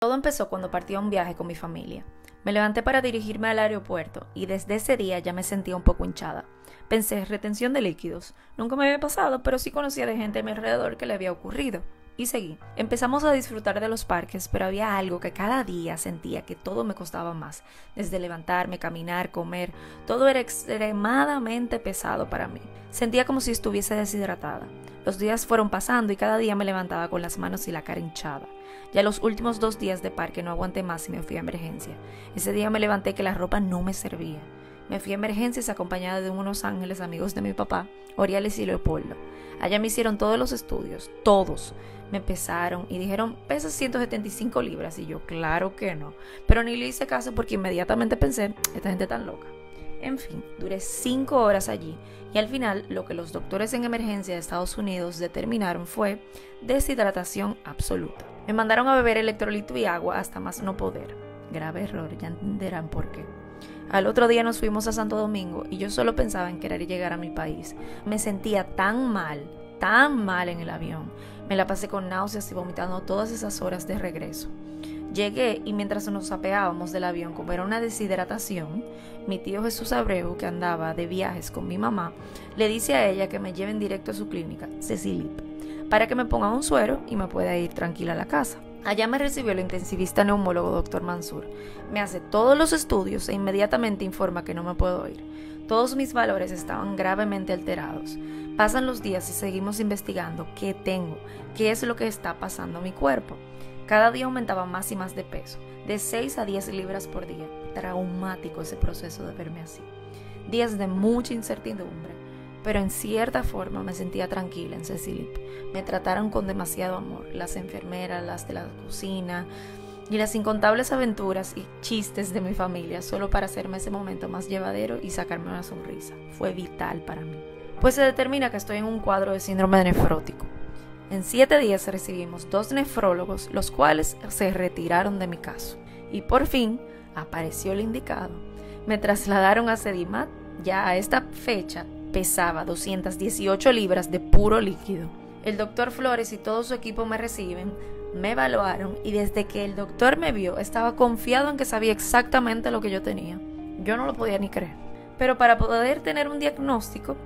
Todo empezó cuando partí a un viaje con mi familia. Me levanté para dirigirme al aeropuerto y desde ese día ya me sentía un poco hinchada. Pensé, retención de líquidos. Nunca me había pasado, pero sí conocía de gente a mi alrededor que le había ocurrido. Y seguí. Empezamos a disfrutar de los parques, pero había algo que cada día sentía que todo me costaba más. Desde levantarme, caminar, comer, todo era extremadamente pesado para mí. Sentía como si estuviese deshidratada. Los días fueron pasando y cada día me levantaba con las manos y la cara hinchada. Ya los últimos 2 días de parque no aguanté más y me fui a emergencia. Ese día me levanté que la ropa no me servía. Me fui a emergencias acompañada de unos ángeles amigos de mi papá, Oriales y Leopoldo. Allá me hicieron todos los estudios, todos. Me pesaron y dijeron, pesas 175 libras. Y yo, claro que no. Pero ni le hice caso porque inmediatamente pensé, esta gente tan loca. En fin, duré 5 horas allí y al final lo que los doctores en emergencia de Estados Unidos determinaron fue deshidratación absoluta. Me mandaron a beber electrolito y agua hasta más no poder. Grave error, ya entenderán por qué. Al otro día nos fuimos a Santo Domingo y yo solo pensaba en querer llegar a mi país. Me sentía tan mal en el avión. Me la pasé con náuseas y vomitando todas esas horas de regreso. Llegué y mientras nos apeábamos del avión, como era una deshidratación, mi tío Jesús Abreu, que andaba de viajes con mi mamá, le dice a ella que me lleven directo a su clínica, Cecilip, para que me ponga un suero y me pueda ir tranquila a la casa. Allá me recibió el intensivista neumólogo doctor Mansur. Me hace todos los estudios e inmediatamente informa que no me puedo ir. Todos mis valores estaban gravemente alterados. Pasan los días y seguimos investigando qué tengo, qué es lo que está pasando a mi cuerpo. Cada día aumentaba más y más de peso, de 6 a 10 libras por día. Traumático ese proceso de verme así. Días de mucha incertidumbre, pero en cierta forma me sentía tranquila en Cecilip. Me trataron con demasiado amor, las enfermeras, las de la cocina y las incontables aventuras y chistes de mi familia solo para hacerme ese momento más llevadero y sacarme una sonrisa. Fue vital para mí. Pues se determina que estoy en un cuadro de síndrome nefrótico. En 7 días recibimos 2 nefrólogos, los cuales se retiraron de mi caso. Y por fin apareció el indicado. Me trasladaron a Cedimat. Ya a esta fecha pesaba 218 libras de puro líquido. El doctor Flores y todo su equipo me reciben, me evaluaron y desde que el doctor me vio estaba confiado en que sabía exactamente lo que yo tenía. Yo no lo podía ni creer. Pero para poder tener un diagnóstico,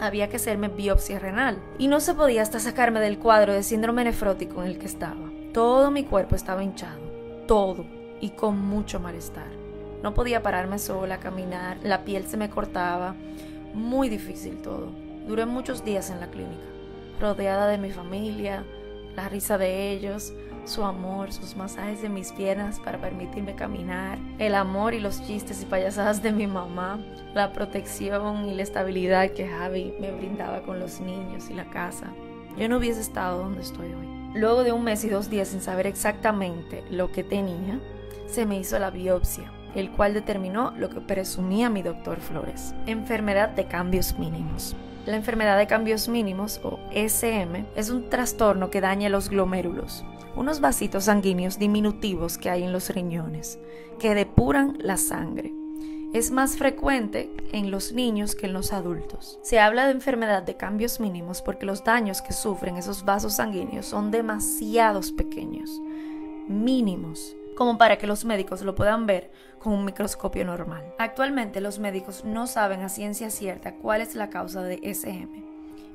había que hacerme biopsia renal y no se podía hasta sacarme del cuadro de síndrome nefrótico en el que estaba. Todo mi cuerpo estaba hinchado, todo, y con mucho malestar. No podía pararme sola, caminar, la piel se me cortaba, muy difícil todo. Duré muchos días en la clínica, rodeada de mi familia, la risa de ellos, su amor, sus masajes de mis piernas para permitirme caminar, el amor y los chistes y payasadas de mi mamá, la protección y la estabilidad que Javi me brindaba con los niños y la casa. Yo no hubiese estado donde estoy hoy. Luego de 1 mes y 2 días sin saber exactamente lo que tenía, se me hizo la biopsia, el cual determinó lo que presumía mi doctor Flores: enfermedad de cambios mínimos. La enfermedad de cambios mínimos, o SM, es un trastorno que daña los glomérulos, unos vasitos sanguíneos diminutivos que hay en los riñones, que depuran la sangre. Es más frecuente en los niños que en los adultos. Se habla de enfermedad de cambios mínimos porque los daños que sufren esos vasos sanguíneos son demasiados pequeños, mínimos, como para que los médicos lo puedan ver con un microscopio normal. Actualmente los médicos no saben a ciencia cierta cuál es la causa de SM.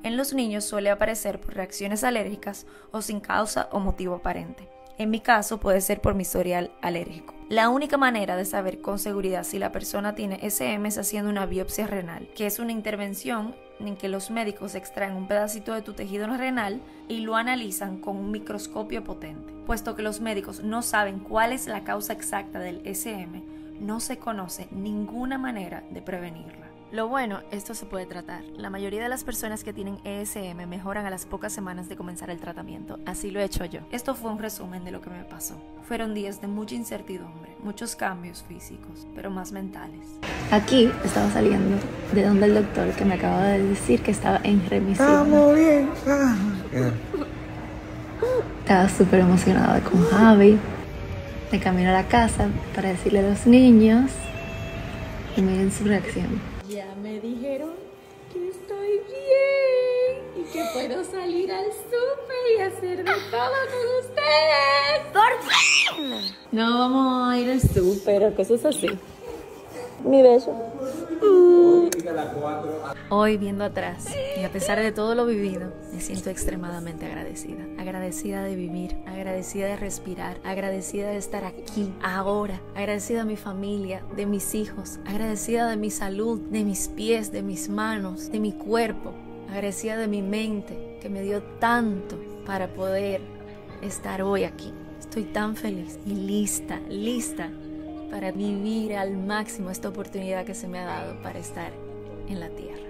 En los niños suele aparecer por reacciones alérgicas o sin causa o motivo aparente. En mi caso puede ser por mi historial alérgico. La única manera de saber con seguridad si la persona tiene SM es haciendo una biopsia renal, que es una intervención en que los médicos extraen un pedacito de tu tejido renal y lo analizan con un microscopio potente. Puesto que los médicos no saben cuál es la causa exacta del SM, no se conoce ninguna manera de prevenirla. Lo bueno, esto se puede tratar. La mayoría de las personas que tienen ESM mejoran a las pocas semanas de comenzar el tratamiento. Así lo he hecho yo. Esto fue un resumen de lo que me pasó. Fueron días de mucha incertidumbre, muchos cambios físicos, pero más mentales. Aquí estaba saliendo de donde el doctor que me acaba de decir que estaba en remisión. Estamos bien. Estaba súper emocionada con Javi. Me camino a la casa para decirle a los niños y miren su reacción. Ya me dijeron que estoy bien y que puedo salir al súper y hacer de todo con ustedes. ¡Por fin! No, vamos a ir al súper o cosas así. Mi beso. Hoy viendo atrás y a pesar de todo lo vivido, me siento extremadamente agradecida. Agradecida de vivir, agradecida de respirar, agradecida de estar aquí, ahora. Agradecida de mi familia, de mis hijos, agradecida de mi salud, de mis pies, de mis manos, de mi cuerpo. Agradecida de mi mente que me dio tanto para poder estar hoy aquí. Estoy tan feliz y lista, lista para vivir al máximo esta oportunidad que se me ha dado para estar en la tierra.